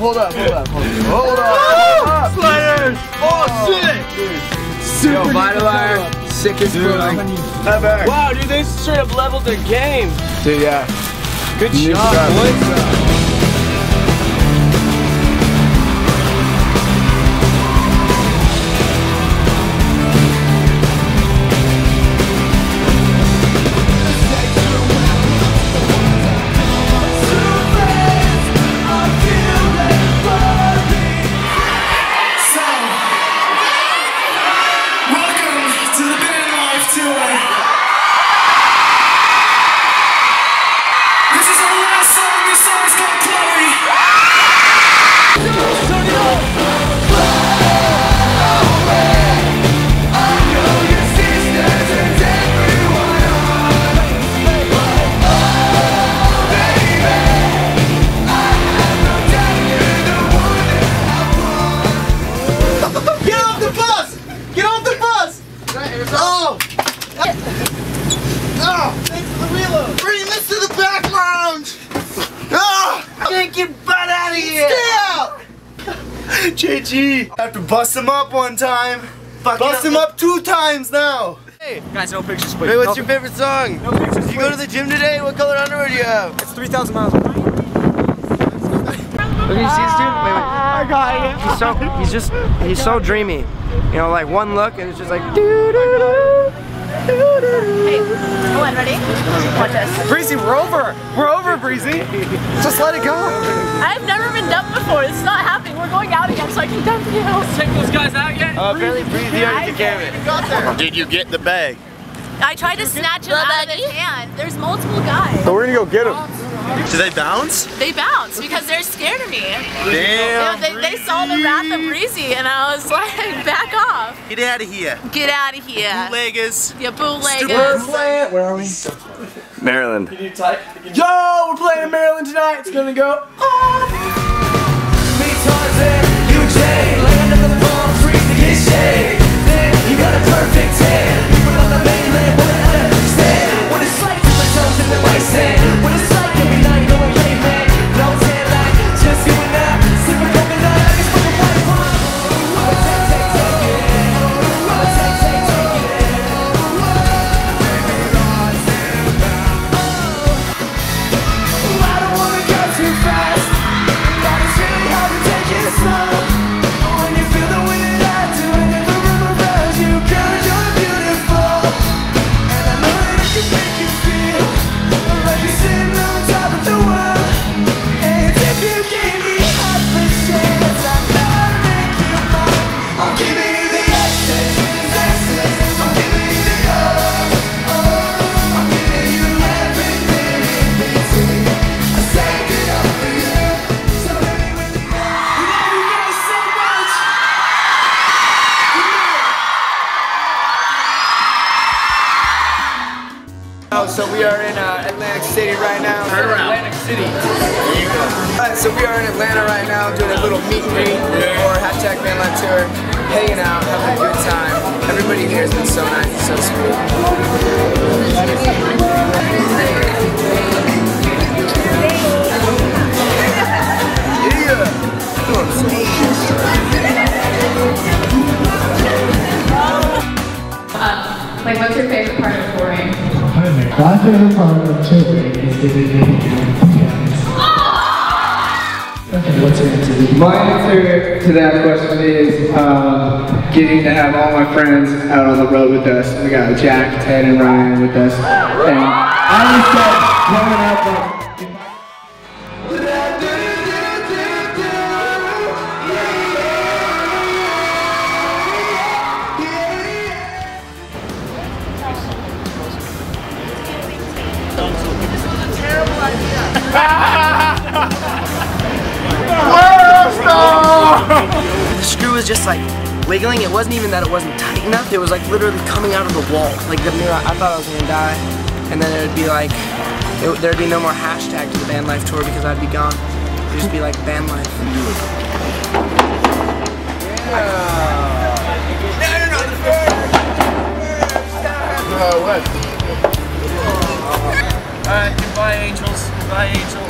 Hold up. Sliders. Oh shit. Super Vitalier, sickest feeling ever. Wow, dude, they straight up leveled their game. Dude, yeah. Good job, boys. GG. I have to bust him up one time. Bust him up 2 times now. Hey, guys, no pictures, please. Hey, what's your favorite song? No pictures, please. You go to the gym today? What color underwear do you have? It's 3,000 miles. Look, you see this dude? Wait, wait. I got it. He's so dreamy. You know, like one look and it's just like, doo-doo-doo, doo-doo-doo. Hey, go on, ready? Watch this. Breezy, we're over. We're over, Breezy. Just let it go. I've never been dumped before. This is not happening. We're going out again, so I can dump you. Check those guys out yet? Barely Breezy already came in. Did you get the bag? I tried to snatch him out of his hand. There's multiple guys. So we're gonna go get him. Do they bounce? They bounce because they're scared of me. Damn. You know, they saw the wrath of Breezy, and I was like, back off. Get out of here. Get out of here. Bootleggers. Yeah, bootleggers. Where are we? Maryland. Can you type? Yo, we're playing in Maryland tonight. It's gonna go. Me, Tarzan, UJ, land of the palm trees, the cliche. Then you got a perfect tan. People on the mainland wouldn't understand what it's like to put toes in the wasteland. What it's like every night going late, man. No tan like just you and I, sipping coconut. It's fucking white wine. So we are in Atlantic City right now. Turn around. Atlantic City. Alright, so we are in Atlanta right now doing a little meet and greet for #Maryland Tour, hanging out, having a good time. Everybody here has been so nice, so sweet. Like, what's your favorite part of touring? My favorite part of children is giving me hands. Okay, what's your answer? My answer to that question is getting to have all my friends out on the road with us. We got Jack, Ted, and Ryan with us. And I just kept growing up The screw was just like wiggling. It wasn't even that it wasn't tight enough. It was like literally coming out of the wall. Like the mirror, I thought I was gonna die. And then it would be like, there'd be no more hashtag to the Van Life Tour because I'd be gone. It'd just be like Van Life. Yeah. What? Alright, goodbye, angels. Goodbye, angel.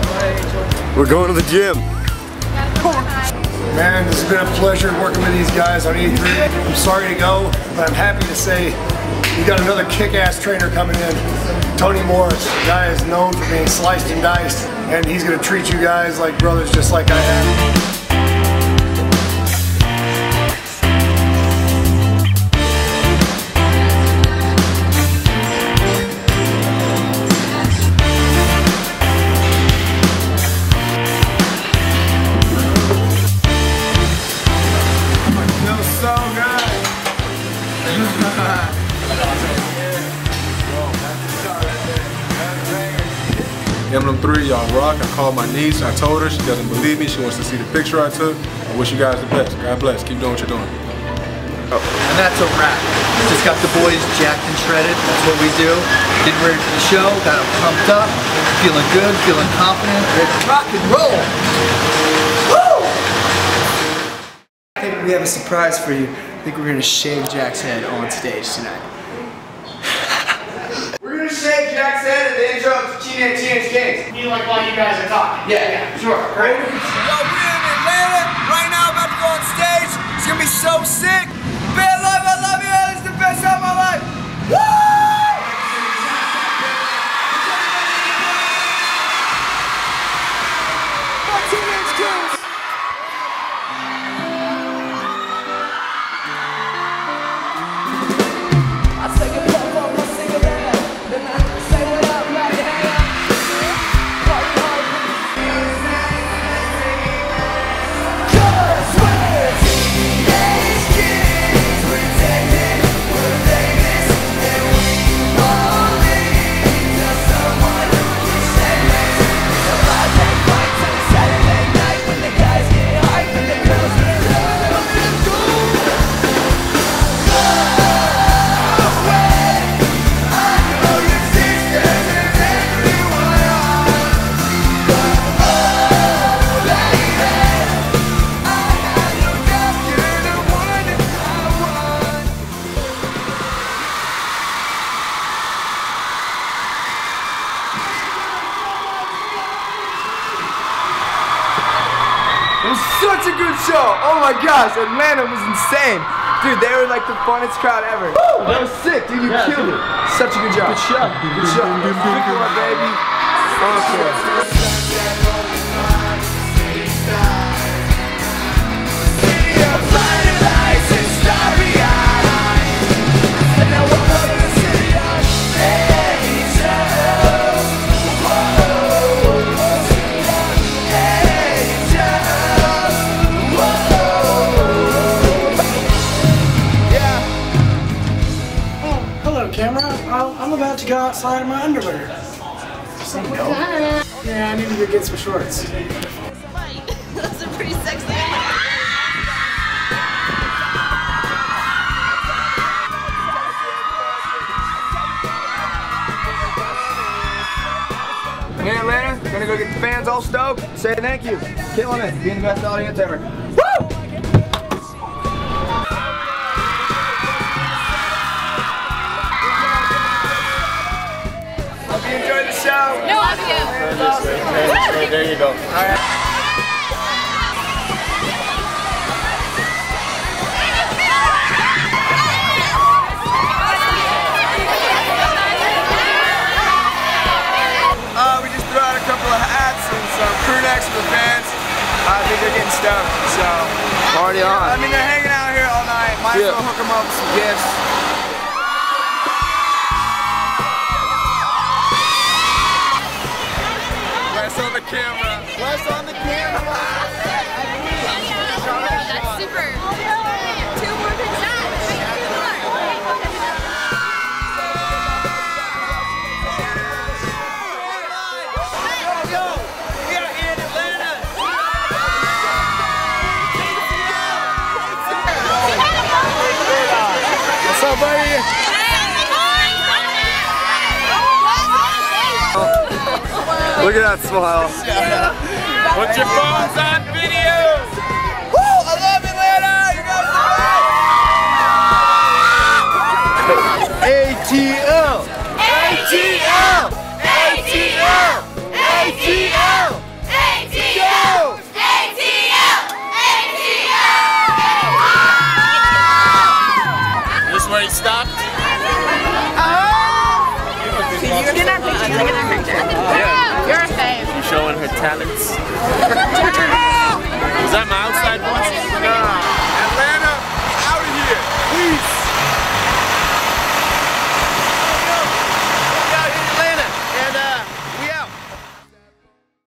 Goodbye, angel. We're going to the gym. Man, this has been a pleasure working with these guys on E3. I'm sorry to go, but I'm happy to say we got another kick-ass trainer coming in. Tony Morris, the guy is known for being sliced and diced, and he's going to treat you guys like brothers just like I have. Emblem 3, y'all rock. I called my niece. I told her. She doesn't believe me. She wants to see the picture I took. I wish you guys the best. God bless. Keep doing what you're doing. Oh. And that's a wrap. Just got the boys jacked and shredded. That's what we do. Getting ready for the show. Got them pumped up. Feeling good. Feeling confident. Ready to rock and roll. Woo! I think we have a surprise for you. I think we're going to shave Jack's head on stage tonight. We're going to shave Jack's head at the intro of Teenage Kings. You mean like while you guys are talking? Yeah, sure. Right? Well, we're in Atlanta right now, about to go on stage. It's going to be so sick. Man, I love you. It's the best time of my life. Woo! It was such a good show! Oh my gosh, Atlanta was insane! Dude, they were like the funnest crowd ever. Woo! That was sick, dude, you killed it. Such a good job. Good show. Good show. Good show, my baby. I'm about to go outside in my underwear. So, no. Yeah, I need to get some shorts. Those are pretty sexy. Hey Atlanta, gonna go get the fans all stoked. Say thank you. Killing it. Being the best audience ever. Woo! There you go. All right. We just threw out a couple of hats and some crew necks for the fans. I think they're getting stoked, so. Party on. I mean, they're hanging out here all night. Might as well hook them up with some gifts. Camera. Wes on the camera. That's super. Two more than that. Yo, we are in Atlanta. What's up, buddy? Look at that smile. Put your phones on video. Woo! I love you, Atlanta. You guys are the best. ATL. ATL. ATL. ATL. ATL. ATL. ATL. talents. Was that my outside voice?